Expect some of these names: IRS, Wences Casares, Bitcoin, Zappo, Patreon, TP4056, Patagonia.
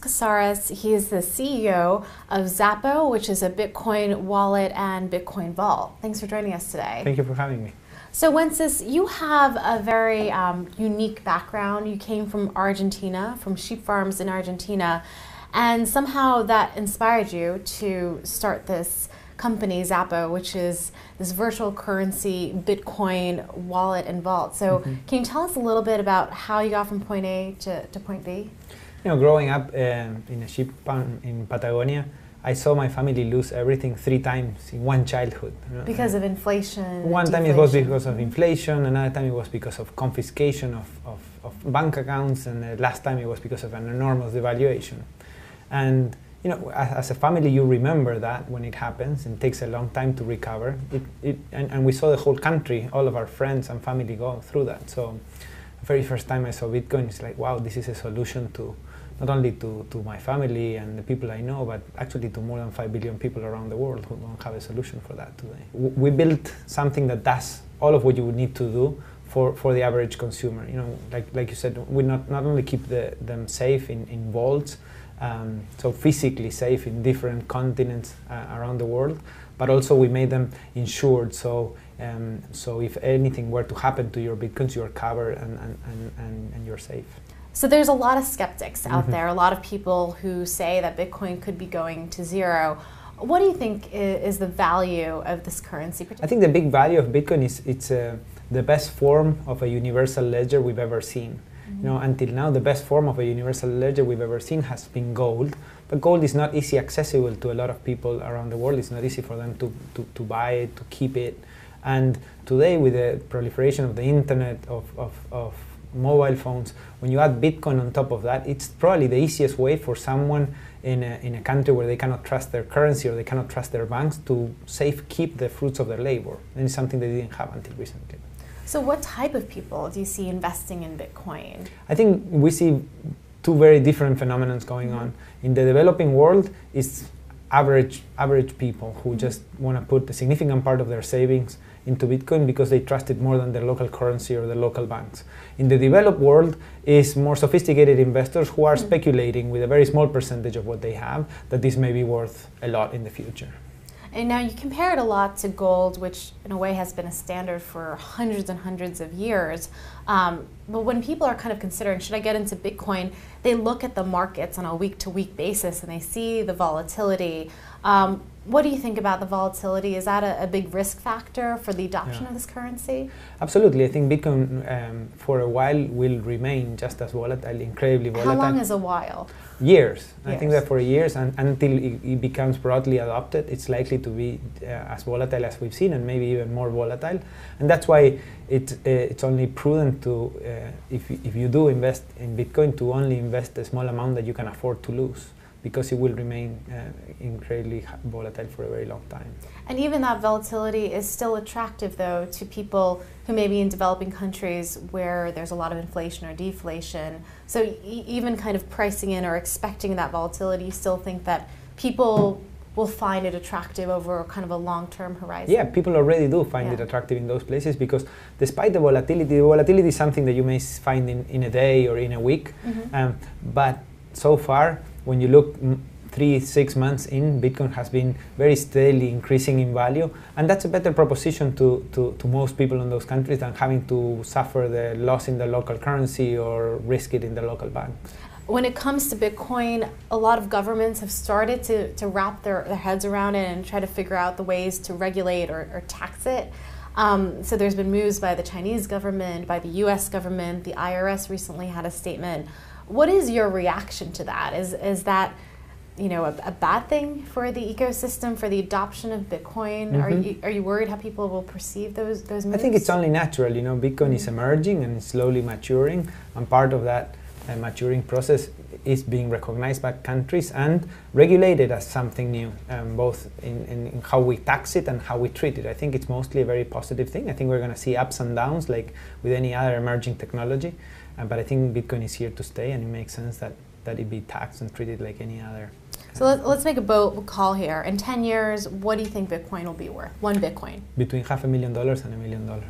Casares, he's the CEO of Zappo, which is a Bitcoin wallet and Bitcoin vault. Thanks for joining us today. Thank you for having me. So Wences, you have a very unique background. You came from Argentina, from sheep farms in Argentina, and somehow that inspired you to start this company, Zappo, which is this virtual currency, Bitcoin wallet and vault. So can you tell us a little bit about how you got from point A to point B? You know, growing up in a sheep farm in Patagonia, I saw my family lose everything 3 times in one childhood. You know? Because of inflation. One time it was because of inflation, another time it was because of confiscation of bank accounts, and the last time it was because of an enormous devaluation. And you know, as a family, you remember that when it happens, and it takes a long time to recover. And we saw the whole country, all of our friends and family go through that. So the very first time I saw Bitcoin, it's like, wow, this is a solution to not only to my family and the people I know, but actually to more than 5 billion people around the world who don't have a solution for that today. We built something that does all of what you would need to do for the average consumer. You know, like you said, we not only keep them safe in vaults, so physically safe in different continents around the world, but also we made them insured. So if anything were to happen to your Bitcoins, you're covered and you're safe. So there's a lot of skeptics out there, a lot of people who say that Bitcoin could be going to zero. What do you think is the value of this currency? I think the big value of Bitcoin is it's the best form of a universal ledger we've ever seen. You know, until now, the best form of a universal ledger we've ever seen has been gold. But gold is not easy accessible to a lot of people around the world. It's not easy for them to buy it, to keep it. And today, with the proliferation of the internet, of mobile phones, when you add Bitcoin on top of that, it's probably the easiest way for someone in a country where they cannot trust their currency or they cannot trust their banks to safe keep the fruits of their labor. And it's something they didn't have until recently. So what type of people do you see investing in Bitcoin? I think we see two very different phenomena going on. In the developing world, it's average people who just want to put a significant part of their savings into Bitcoin because they trust it more than their local currency or the local banks. In the developed world is more sophisticated investors who are speculating with a very small percentage of what they have that this may be worth a lot in the future. And now you compare it a lot to gold, which in a way has been a standard for hundreds and hundreds of years. But when people are kind of considering, should I get into Bitcoin, they look at the markets on a week-to-week basis and they see the volatility. What do you think about the volatility? Is that a big risk factor for the adoption of this currency? Absolutely. I think Bitcoin for a while will remain just as volatile, incredibly volatile. How long is a while? Years. I think that for years and until it becomes broadly adopted, it's likely to be as volatile as we've seen and maybe even more volatile. And that's why it's only prudent to, if you do invest in Bitcoin, to only invest a small amount that you can afford to lose, because it will remain incredibly volatile for a very long time. And even that volatility is still attractive, though, to people who may be in developing countries where there's a lot of inflation or deflation. So even kind of pricing in or expecting that volatility, you still think that people will find it attractive over kind of a long-term horizon? Yeah, people already do find it attractive in those places because despite the volatility is something that you may find in a day or in a week, but so far, when you look 3-6 months in, Bitcoin has been very steadily increasing in value, and that's a better proposition to most people in those countries than having to suffer the loss in the local currency or risk it in the local bank. When it comes to Bitcoin, a lot of governments have started to wrap their heads around it and try to figure out the ways to regulate or tax it. So there's been moves by the Chinese government, by the US government, the IRS recently had a statement. What is your reaction to that? Is that, you know, a bad thing for the ecosystem, for the adoption of Bitcoin? Are you worried how people will perceive those moves? I think it's only natural. You know, Bitcoin is emerging and slowly maturing, and part of that maturing process is being recognized by countries and regulated as something new, both in how we tax it and how we treat it. I think it's mostly a very positive thing. I think we're going to see ups and downs like with any other emerging technology. But I think Bitcoin is here to stay, and it makes sense that it be taxed and treated like any other. So let's make a bold call here. In 10 years, what do you think Bitcoin will be worth? One Bitcoin? Between $500,000 and $1 million.